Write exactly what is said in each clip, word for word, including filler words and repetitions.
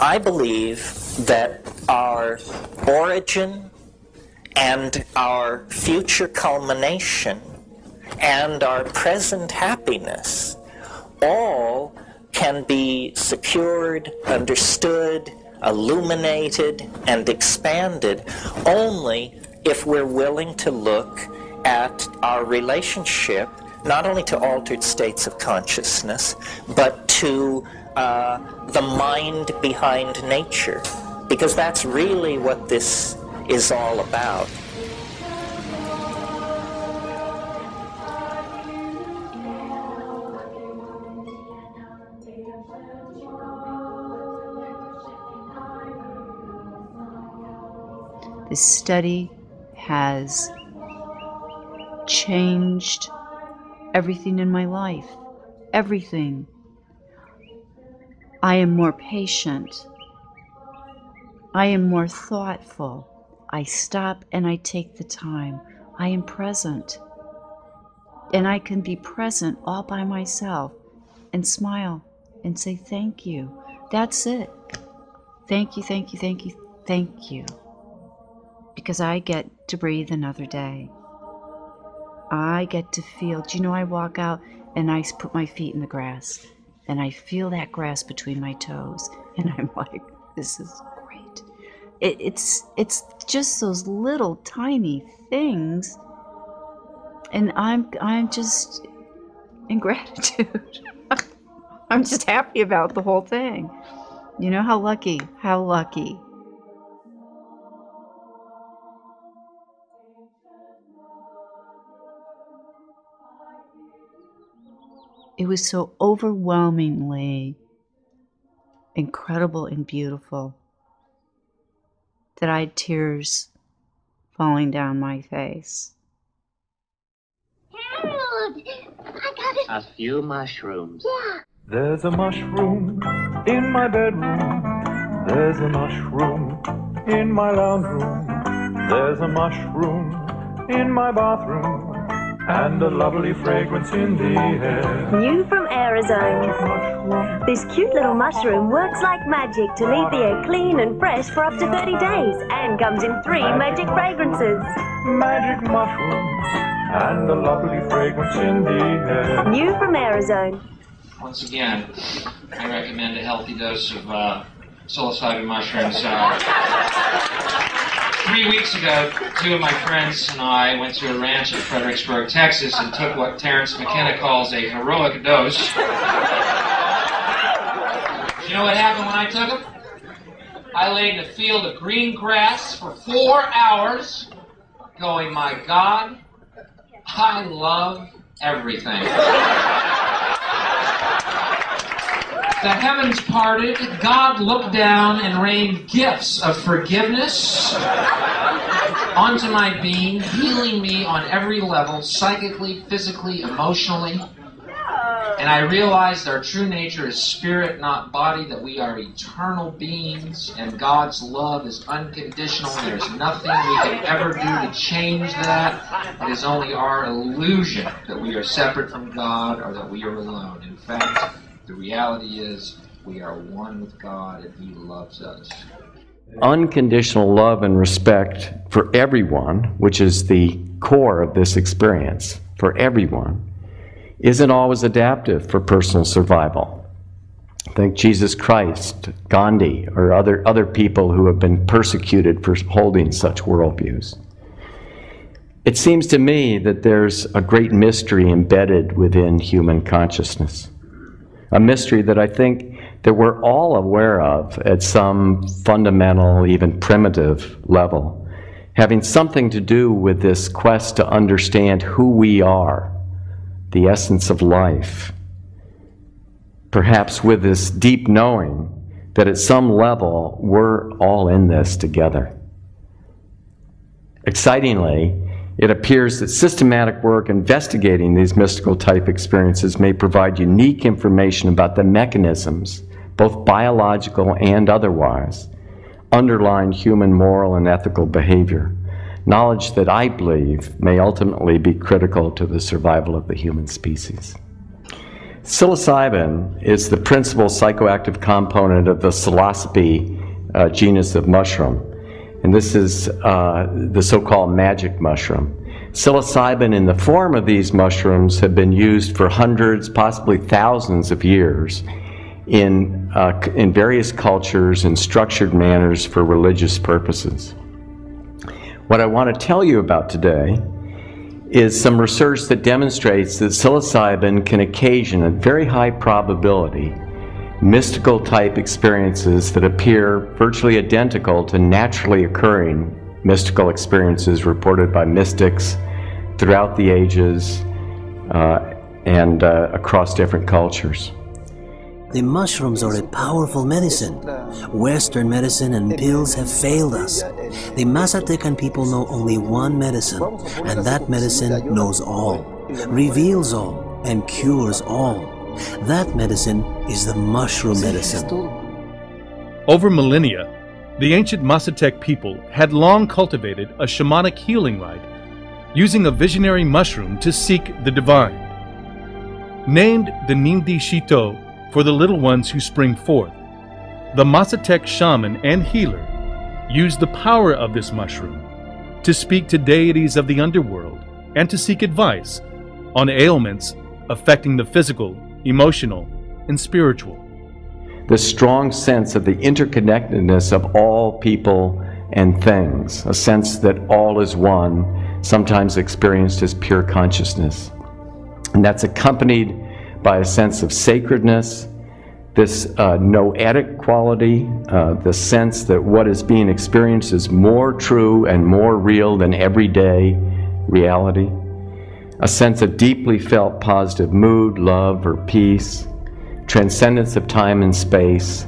I believe that our origin and our future culmination and our present happiness all can be secured, understood, illuminated, and expanded only if we're willing to look at our relationship not only to altered states of consciousness, but to uh, the mind behind nature, because that's really what this is all about. This study has changed everything in my life, everything. I am more patient. I am more thoughtful. I stop and I take the time. I am present. And I can be present all by myself and smile and say thank you. That's it. Thank you, thank you, thank you, thank you. Because I get to breathe another day. I get to feel, do you know, I walk out and I put my feet in the grass and I feel that grass between my toes and I'm like, this is great. It, it's, it's just those little tiny things, and I'm, I'm just in gratitude. I'm just happy about the whole thing. You know, how lucky, how lucky. It was so overwhelmingly incredible and beautiful that I had tears falling down my face. Harold, I got it. A few mushrooms. Yeah. There's a mushroom in my bedroom. There's a mushroom in my lounge room. There's a mushroom in my bathroom. And a lovely fragrance in the air. New from Arizona. This cute little mushroom works like magic to leave the air clean and fresh for up to thirty days, and comes in three magic, magic fragrances. Magic mushroom. And a lovely fragrance in the air. New from Arizona. Once again, I recommend a healthy dose of uh, psilocybin mushrooms. Uh, Three weeks ago, two of my friends and I went to a ranch in Fredericksburg, Texas, and took what Terrence McKenna calls a heroic dose. You know what happened when I took them? I laid in a field of green grass for four hours, going, my God, I love everything. The heavens parted, God looked down and rained gifts of forgiveness onto my being, healing me on every level, psychically, physically, emotionally. And I realized our true nature is spirit, not body, that we are eternal beings, and God's love is unconditional. There's nothing we can ever do to change that. It is only our illusion that we are separate from God or that we are alone. In fact, the reality is we are one with God and He loves us. Unconditional love and respect for everyone, which is the core of this experience, for everyone, isn't always adaptive for personal survival. Think Jesus Christ, Gandhi, or other, other people who have been persecuted for holding such worldviews. It seems to me that there's a great mystery embedded within human consciousness. A mystery that I think that we're all aware of at some fundamental, even primitive level, having something to do with this quest to understand who we are, the essence of life. Perhaps with this deep knowing that at some level we're all in this together. Excitingly, it appears that systematic work investigating these mystical type experiences may provide unique information about the mechanisms, both biological and otherwise, underlying human moral and ethical behavior. Knowledge that I believe may ultimately be critical to the survival of the human species. Psilocybin is the principal psychoactive component of the psilocybe uh, genus of mushroom, and this is uh, the so-called magic mushroom. Psilocybin in the form of these mushrooms have been used for hundreds, possibly thousands of years in, uh, in various cultures in structured manners for religious purposes. What I want to tell you about today is some research that demonstrates that psilocybin can occasion a very high probability mystical type experiences that appear virtually identical to naturally occurring mystical experiences reported by mystics throughout the ages uh, and uh, across different cultures. The mushrooms are a powerful medicine. Western medicine and pills have failed us. The Masatecan people know only one medicine, and that medicine knows all, reveals all, and cures all. That medicine is the mushroom medicine. Over millennia, the ancient Mazatec people had long cultivated a shamanic healing rite using a visionary mushroom to seek the divine. Named the Nindi Shito, for the little ones who spring forth, the Mazatec shaman and healer used the power of this mushroom to speak to deities of the underworld and to seek advice on ailments affecting the physical, emotional, and spiritual. The strong sense of the interconnectedness of all people and things, a sense that all is one, sometimes experienced as pure consciousness. And that's accompanied by a sense of sacredness, this uh, noetic quality, uh, the sense that what is being experienced is more true and more real than everyday reality, a sense of deeply felt positive mood, love, or peace, transcendence of time and space,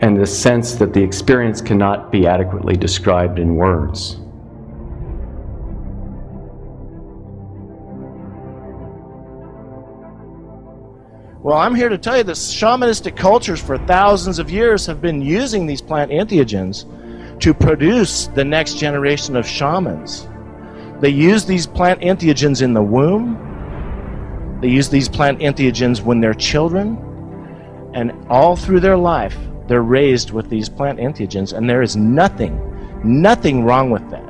and the sense that the experience cannot be adequately described in words. Well, I'm here to tell you that shamanistic cultures for thousands of years have been using these plant entheogens to produce the next generation of shamans. They use these plant entheogens in the womb. They use these plant entheogens when they're children. And all through their life, they're raised with these plant entheogens, and there is nothing, nothing wrong with that.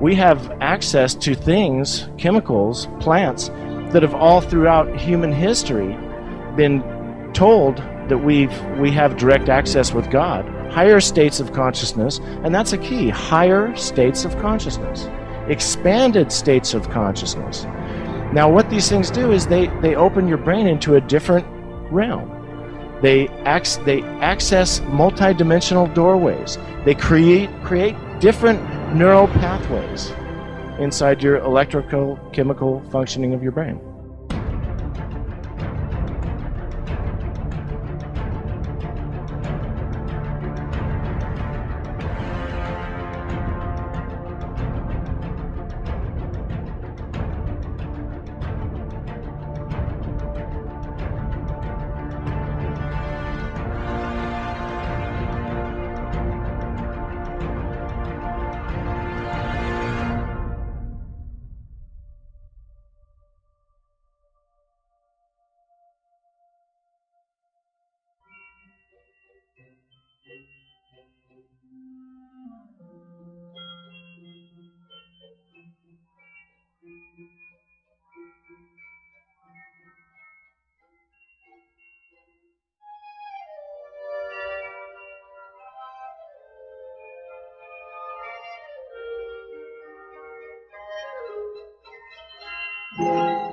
We have access to things, chemicals, plants, that have all throughout human history been told that we've, we have direct access with God. Higher states of consciousness, and that's a key, higher states of consciousness, expanded states of consciousness. Now what these things do is they, they open your brain into a different realm. They, ac they access multidimensional doorways. They create, create different neural pathways inside your electrical chemical functioning of your brain. Yeah.